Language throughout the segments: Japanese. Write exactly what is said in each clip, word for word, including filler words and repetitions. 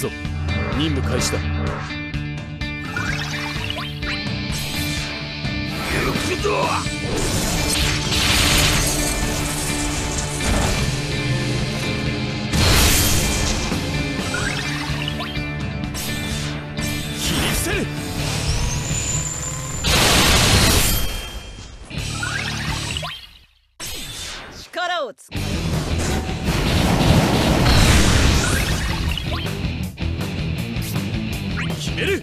ぞ。任務開始だ。行くぞ。 力をつけ決める。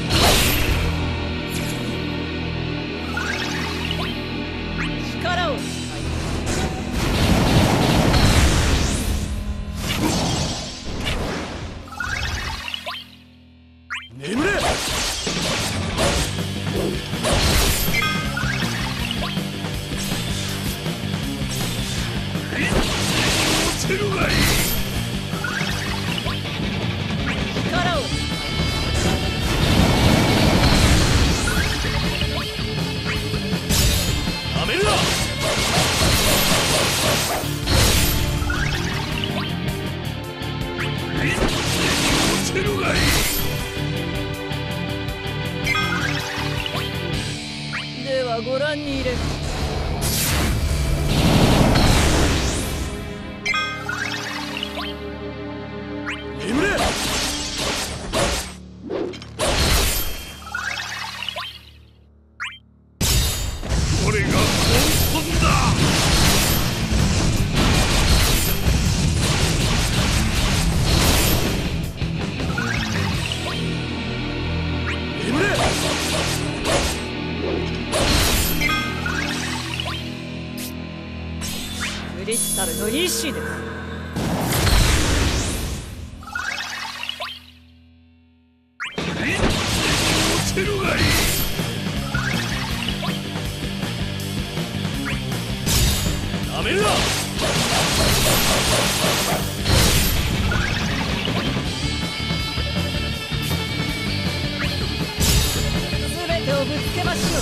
力を使い眠れ。 ではご覧に入れ。 クリスタルの意志です。落ちるがいい。なめるな。全てをぶつけましょう。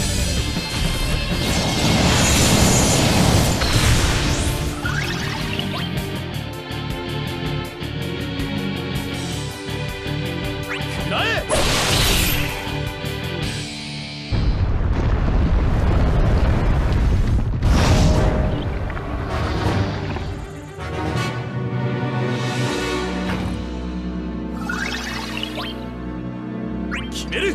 決める。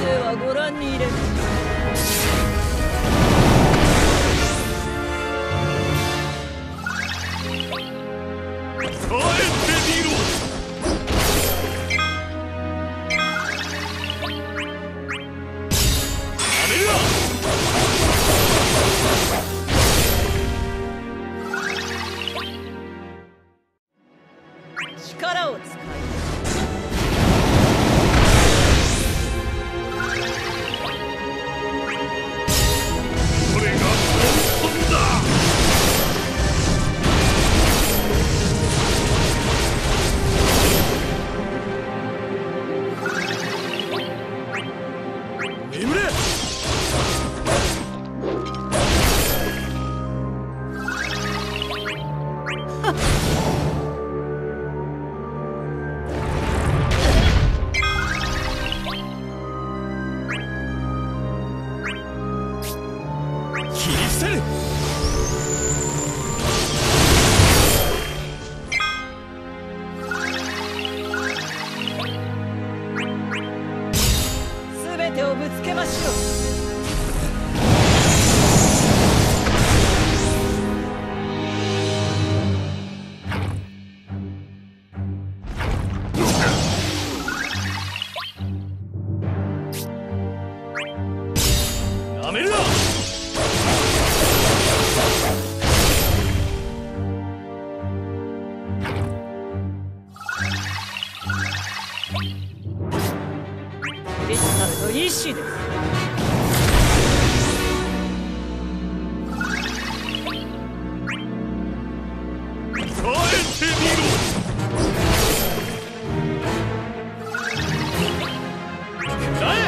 ではご覧に入れ。帰ってみろ。やめるな。 力を使いこれが本当だ。眠れ。はっ。 全てをぶつけましょう。やめるな。 クリスタルの意志です。耐えてみろ。耐え。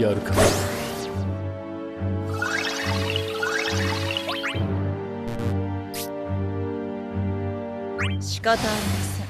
やるか。仕方ありません。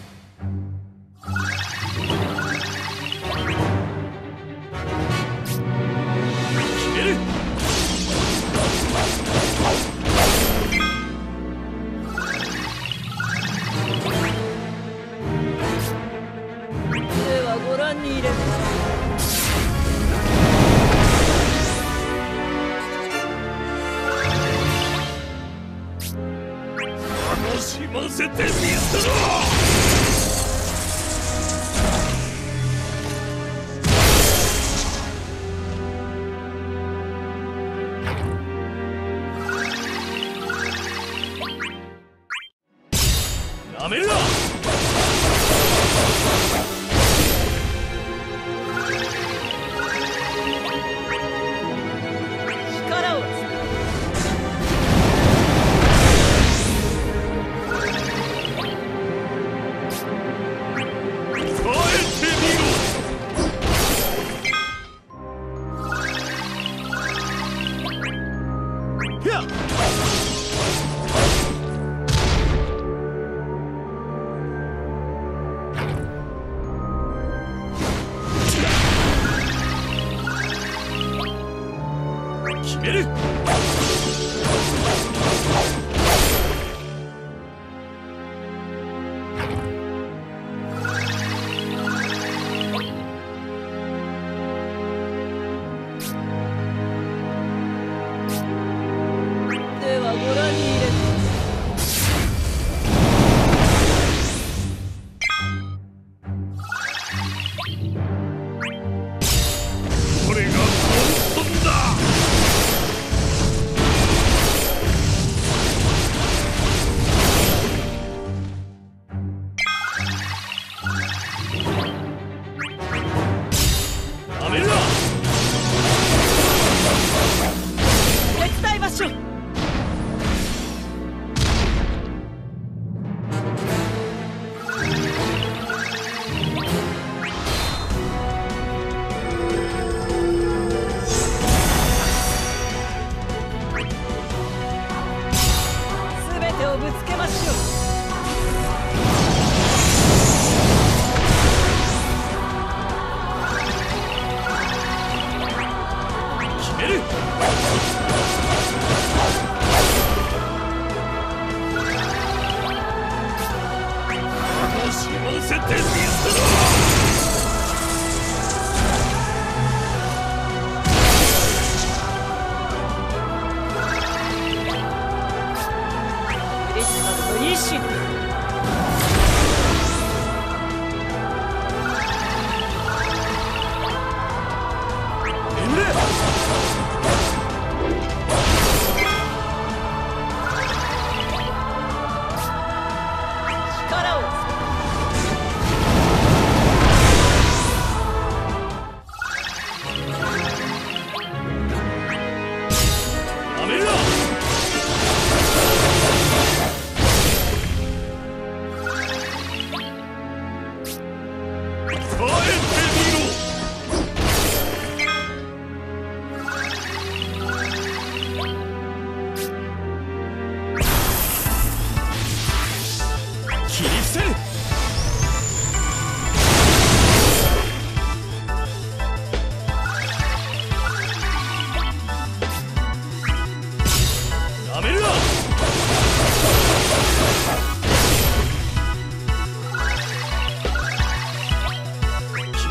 決める。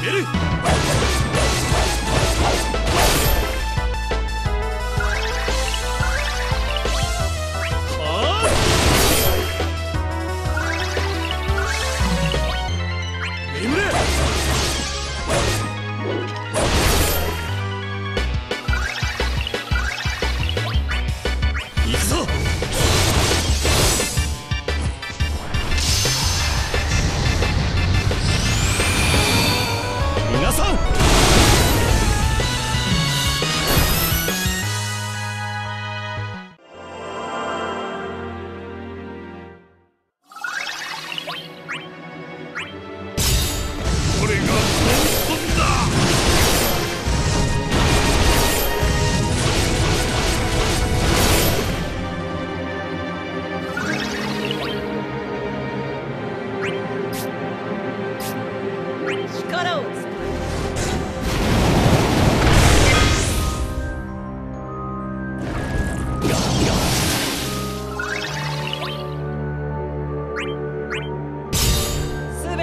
める。はあ。眠れ。いくぞ。皆さん。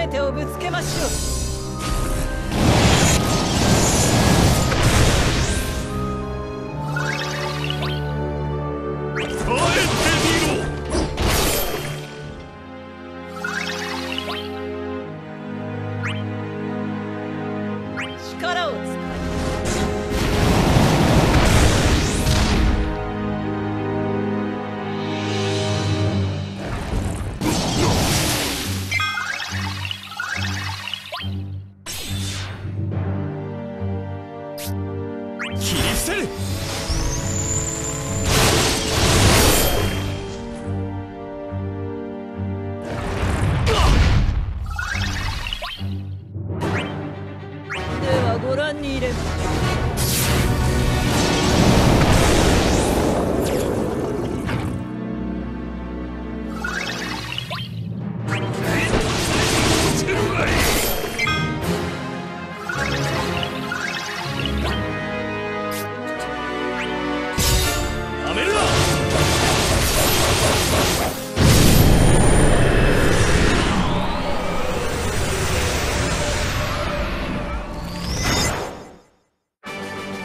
手をぶつけましょう。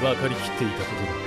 分かりきっていたことだ。